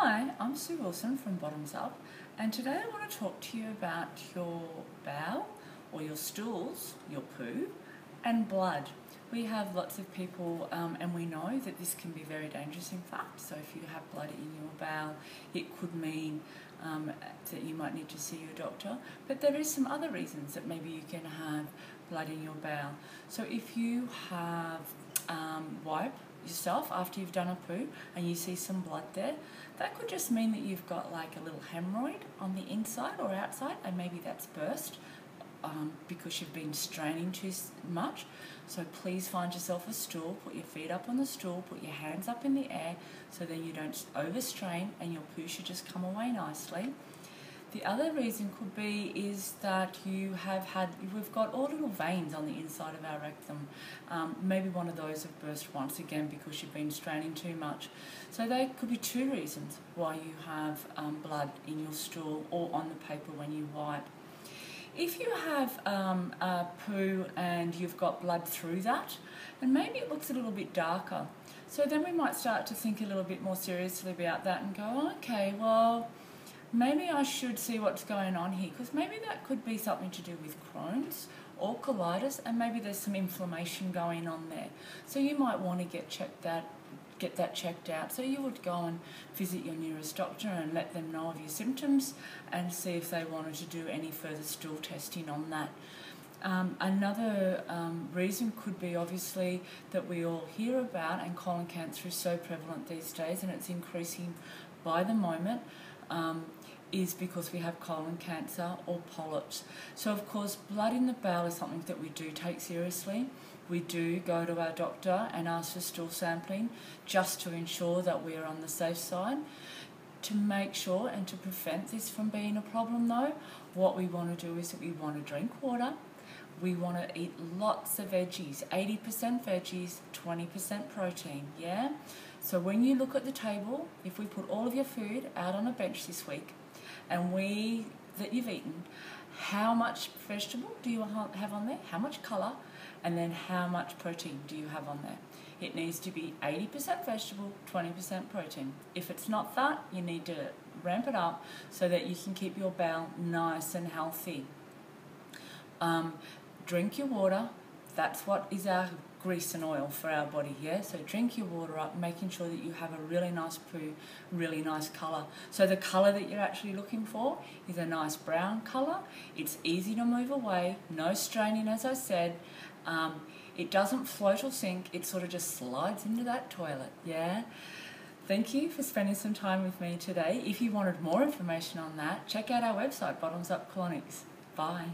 Hi, I'm Sue Wilson from Bottoms Up, and today I want to talk to you about your bowel or your stools, your poo, and blood. We have lots of people and we know that this can be very dangerous in fact. So if you have blood in your bowel, it could mean that you might need to see your doctor. But there is some other reasons that maybe you can have blood in your bowel. So if you have wipe yourself after you've done a poo and you see some blood there, that could just mean that you've got like a little hemorrhoid on the inside or outside, and maybe that's burst. Because you've been straining too much. So please find yourself a stool, put your feet up on the stool, put your hands up in the air so then you don't overstrain, and your poo should just come away nicely. The other reason could be is that we've got all little veins on the inside of our rectum. Maybe one of those have burst once again because you've been straining too much. So there could be two reasons why you have blood in your stool or on the paper when you wipe. If you have a poo and you've got blood through that, and maybe it looks a little bit darker, so then we might start to think a little bit more seriously about that and go, okay, well, maybe I should see what's going on here, because maybe that could be something to do with Crohn's or colitis, and maybe there's some inflammation going on there. So you might want to get that checked out. So you would go and visit your nearest doctor and let them know of your symptoms and see if they wanted to do any further stool testing on that. Another reason could be obviously that we all hear about, and colon cancer is so prevalent these days and it's increasing by the moment, is because we have colon cancer or polyps. So of course blood in the bowel is something that we do take seriously. We do go to our doctor and ask for stool sampling just to ensure that we are on the safe side. To make sure and to prevent this from being a problem though, what we want to do is that we want to drink water, we want to eat lots of veggies, 80% veggies, 20% protein, yeah? So when you look at the table, if we put all of your food out on a bench this week, and that you've eaten, how much vegetable do you have on there, how much colour, and then how much protein do you have on there? It needs to be 80% vegetable, 20% protein. If it's not that, you need to ramp it up so that you can keep your bowel nice and healthy. Drink your water. That's what is our grease and oil for our body here. Yeah? So drink your water up, making sure that you have a really nice poo, really nice colour. So the colour that you're actually looking for is a nice brown colour. It's easy to move away, no straining as I said. It doesn't float or sink, it sort of just slides into that toilet, yeah? Thank you for spending some time with me today. If you wanted more information on that, check out our website, Bottoms Up Colonics. Bye.